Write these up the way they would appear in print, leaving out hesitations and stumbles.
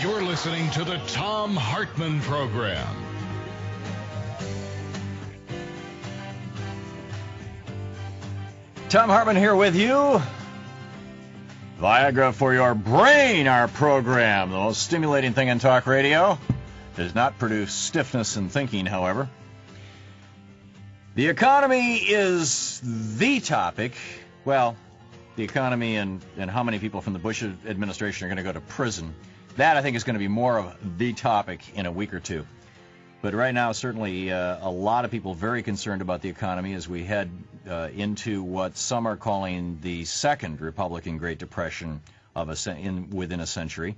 You're listening to the Thom Hartmann Program. Thom Hartmann here with you. Viagra for your brain, our program. The most stimulating thing in talk radio. Does not produce stiffness in thinking, however. The economy is the topic. Well, the economy and how many people from the Bush administration are going to go to prison. That, I think, is going to be more of the topic in a week or two. But right now, certainly a lot of people very concerned about the economy as we head into what some are calling the second Republican Great Depression of within a century.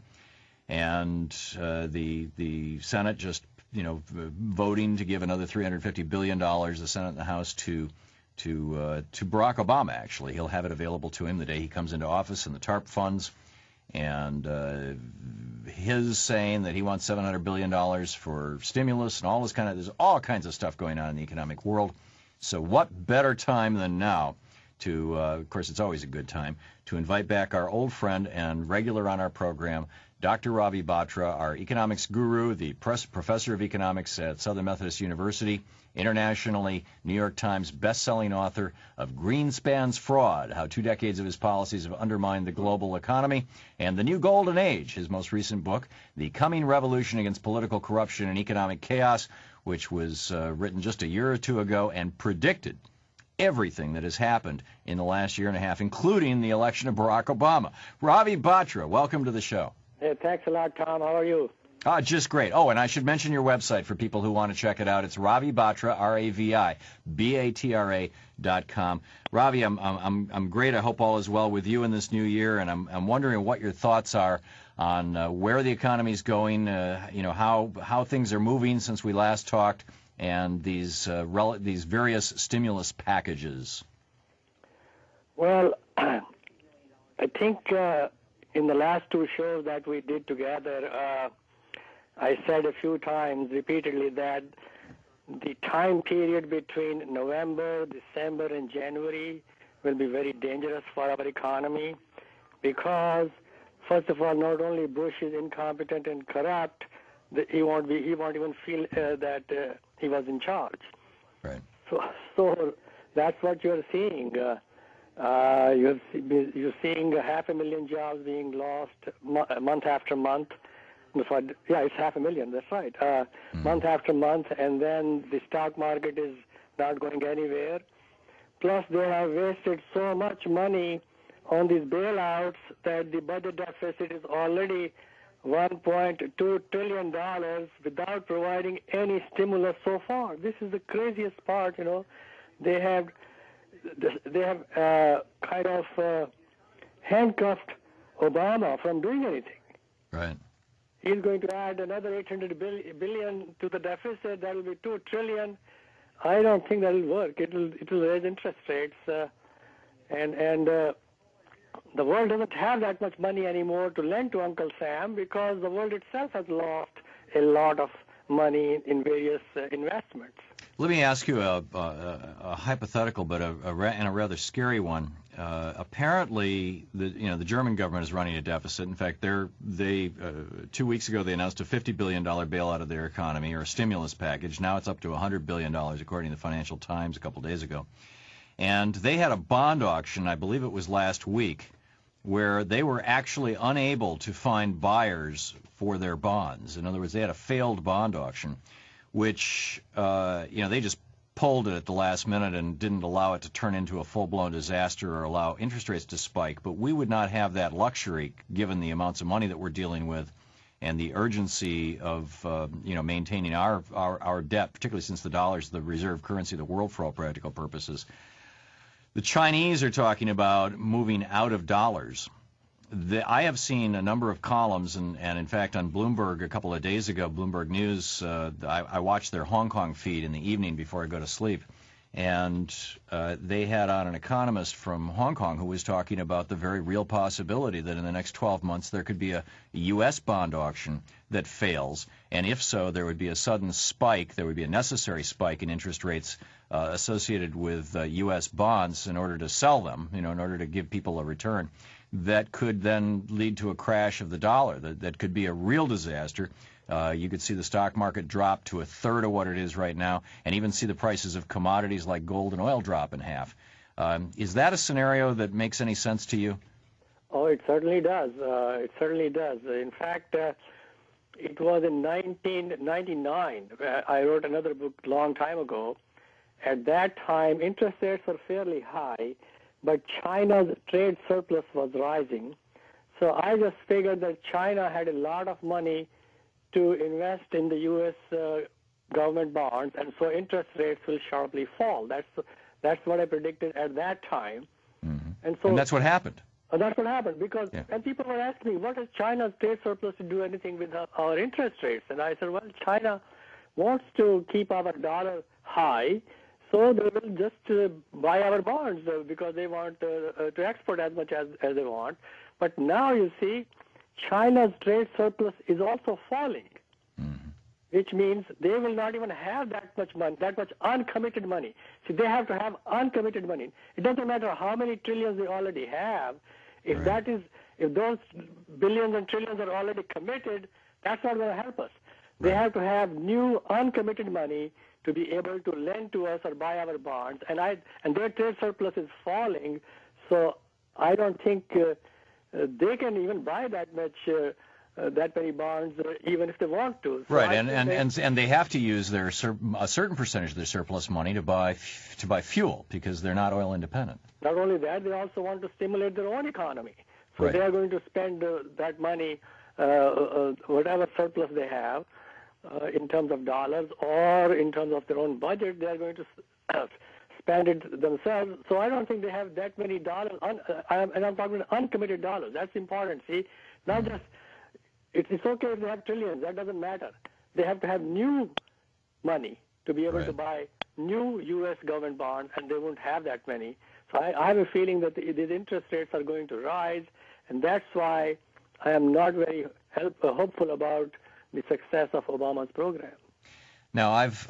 And the Senate just, voting to give another $350 billion, the Senate and the House, to Barack Obama, actually. He'll have it available to him the day he comes into office, in the TARP funds. And his saying that he wants $700 billion for stimulus and all this kind of, there's all kinds of stuff going on in the economic world. So what better time than now to, of course, it's always a good time, to invite back our old friend and regular on our program, Dr. Ravi Batra, our economics guru, the professor of economics at Southern Methodist University, internationally New York Times best-selling author of Greenspan's Fraud, How Two Decades of His Policies Have Undermined the Global Economy, and The New Golden Age, his most recent book, The Coming Revolution Against Political Corruption and Economic Chaos, which was written just a year or two ago and predicted everything that has happened in the last year and a half, including the election of Barack Obama. Ravi Batra, welcome to the show. Hey, thanks a lot, Tom. How are you? Just great. Oh, and I should mention your website for people who want to check it out. It's Ravi Batra, RAVIBATRA.com. Ravi, I'm great. I hope all is well with you in this new year, and I'm wondering what your thoughts are on where the economy is going. How things are moving since we last talked, and these various stimulus packages. Well, I think in the last two shows that we did together, I said a few times repeatedly that the time period between November, December, and January will be very dangerous for our economy because, first of all, not only Bush is incompetent and corrupt, he won't even feel that he was in charge. Right. So that's what you're seeing. You're seeing 500,000 jobs being lost month after month. Yeah, it's 500,000, that's right. Month after month, and then the stock market is not going anywhere. Plus, they have wasted so much money on these bailouts that the budget deficit is already $1.2 trillion without providing any stimulus so far. This is the craziest part, They have kind of handcuffed Obama from doing anything. Right. He's going to add another $800 billion to the deficit. That will be $2 trillion. I don't think that will work. It will raise interest rates. And the world doesn't have that much money anymore to lend to Uncle Sam because the world itself has lost a lot of money in various investments. Let me ask you a hypothetical, but a rather scary one. Apparently, the German government is running a deficit. In fact, they 2 weeks ago they announced a $50 billion bailout of their economy, or a stimulus package. Now it's up to $100 billion, according to the Financial Times a couple days ago. And they had a bond auction, I believe it was last week, where they were actually unable to find buyers for their bonds. In other words, they had a failed bond auction, which, they just pulled it at the last minute and didn't allow it to turn into a full-blown disaster or allow interest rates to spike. But we would not have that luxury given the amounts of money that we're dealing with and the urgency of, maintaining our debt, particularly since the dollar is the reserve currency of the world for all practical purposes. The Chinese are talking about moving out of dollars. I have seen a number of columns, and in fact on Bloomberg a couple of days ago, Bloomberg News, I watched their Hong Kong feed in the evening before I go to sleep, and they had on an economist from Hong Kong who was talking about the very real possibility that in the next 12 months there could be a U.S. bond auction that fails, and if so, there would be a sudden spike, there would be a necessary spike in interest rates associated with U.S. bonds in order to sell them, in order to give people a return. that could then lead to a crash of the dollar. That could be a real disaster. You could see the stock market drop to a third of what it is right now, and even see the prices of commodities like gold and oil drop in half. Is that a scenario that makes any sense to you? Oh, it certainly does. It certainly does. In fact, it was in 1999. I wrote another book a long time ago. At that time, interest rates were fairly high, but China's trade surplus was rising. So I just figured that China had a lot of money to invest in the U.S. Government bonds, and so interest rates will sharply fall. That's what I predicted at that time. Mm-hmm. And that's what happened. That's what happened, because and people were asking me, what has China's trade surplus to do anything with our interest rates? And I said, well, China wants to keep our dollar high, so they will just buy our bonds because they want to export as much as they want. But now, you see, China's trade surplus is also falling, which means they will not even have that much money, that much uncommitted money. See, they have to have uncommitted money. It doesn't matter how many trillions they already have. If if those billions and trillions are already committed, that's not going to help us. They have to have new uncommitted money to be able to lend to us or buy our bonds. And their trade surplus is falling, so I don't think they can even buy that much that many bonds, even if they want to. So and they have to use their a certain percentage of their surplus money to buy fuel, because they're not oil independent. Not only that, they also want to stimulate their own economy. So they are going to spend that money, whatever surplus they have, in terms of dollars or in terms of their own budget, they are going to spend it themselves. So I don't think they have that many dollars, and I'm talking about uncommitted dollars. That's important, see? Not just... It's okay if they have trillions. That doesn't matter. They have to have new money to be able to buy new U.S. government bonds, and they won't have that many. So I have a feeling that these interest rates are going to rise, and that's why I am not very hopeful about the success of Obama's program. Now, I've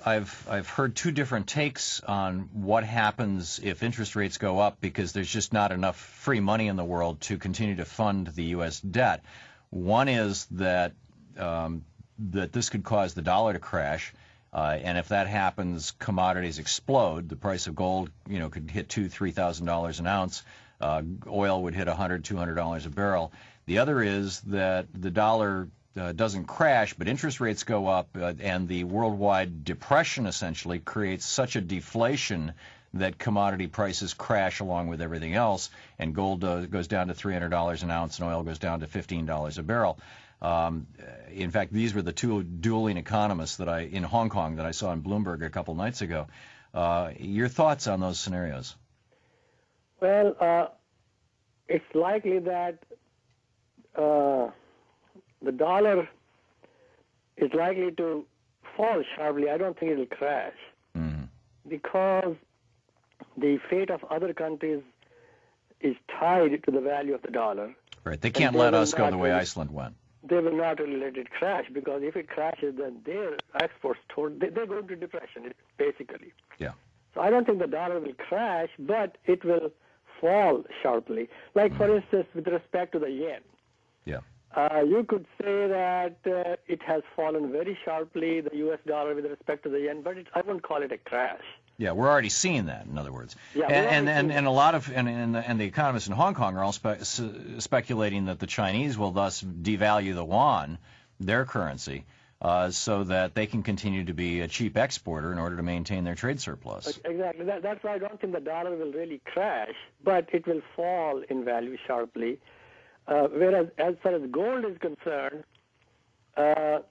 heard two different takes on what happens if interest rates go up, because there's just not enough free money in the world to continue to fund the U.S. debt. One is that that this could cause the dollar to crash, and if that happens, commodities explode. The price of gold, could hit $2,000-$3,000 an ounce. Oil would hit $100-$200 a barrel. The other is that the dollar doesn't crash, but interest rates go up, and the worldwide depression essentially creates such a deflation that commodity prices crash along with everything else, and gold goes down to $300 an ounce, and oil goes down to $15 a barrel. In fact, these were the two dueling economists in Hong Kong that I saw in Bloomberg a couple nights ago. Your thoughts on those scenarios? Well, it's likely that the dollar is likely to fall sharply. I don't think it will crash, because the fate of other countries is tied to the value of the dollar. Right. They can't let us go the way Iceland went. They will not really let it crash, because if it crashes, then their exports, they go into depression, basically. Yeah. So I don't think the dollar will crash, but it will fall sharply. Like, for instance, with respect to the yen. Yeah. You could say that it has fallen very sharply, the U.S. dollar, with respect to the yen, but I wouldn't call it a crash. Yeah, we're already seeing that, in other words. Yeah, and a lot of the economists in Hong Kong are all speculating that the Chinese will thus devalue the yuan, their currency, so that they can continue to be a cheap exporter in order to maintain their trade surplus. Exactly. That's why I don't think the dollar will really crash, but it will fall in value sharply. Whereas, as far as gold is concerned, my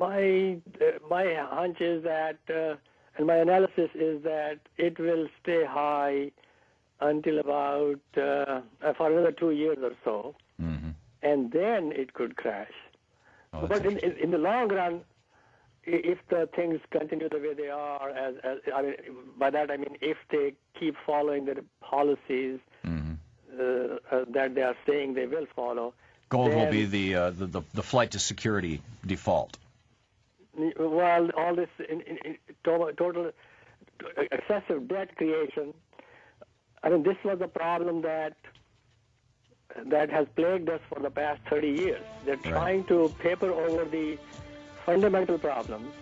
hunch is that... and my analysis is that it will stay high until about for another 2 years or so, and then it could crash. Oh, but in the long run, if the things continue the way they are, by that I mean if they keep following the policies that they are saying they will follow, gold will be the flight to security default. Well, all this total excessive debt creation, I mean, this was a problem that that has plagued us for the past 30 years. They're trying to paper over the fundamental problems.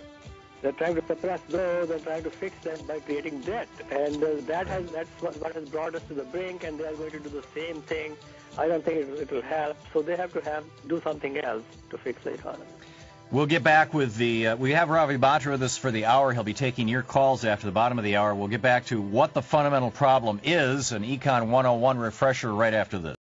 They're trying to suppress those. They're trying to fix them by creating debt. And that's what has brought us to the brink, and they are going to do the same thing. I don't think it will help. So they have to do something else to fix the economy. We'll get back with we have Ravi Batra with us for the hour. He'll be taking your calls after the bottom of the hour. We'll get back to what the fundamental problem is, an Econ 101 refresher right after this.